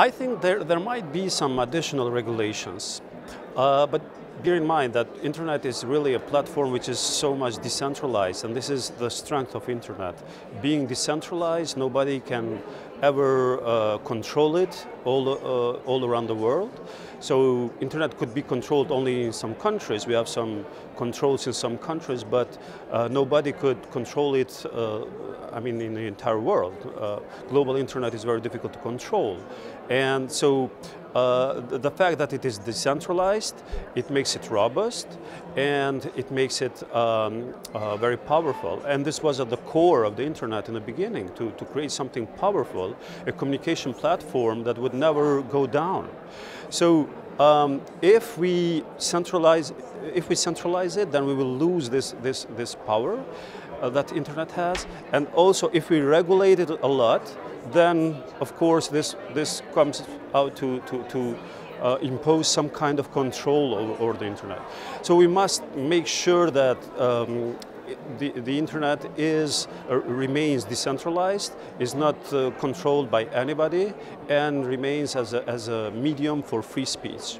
I think there might be some additional regulations, but bear in mind that internet is really a platform which is so much decentralized, and this is the strength of internet. Being decentralized, nobody can ever control it all around the world. So internet could be controlled only in some countries. We have some controls in some countries, but nobody could control it, in the entire world. Global internet is very difficult to control. And so the fact that it is decentralized, it makes it robust, and it makes it very powerful. And this was at the core of the internet in the beginning, to create something powerful, a communication platform that would never go down. So if we centralize it, then we will lose this power that internet has. And also, if we regulate it a lot, then of course this comes out to impose some kind of control over the internet. So we must make sure that the internet remains decentralized, is not controlled by anybody, and remains as a medium for free speech.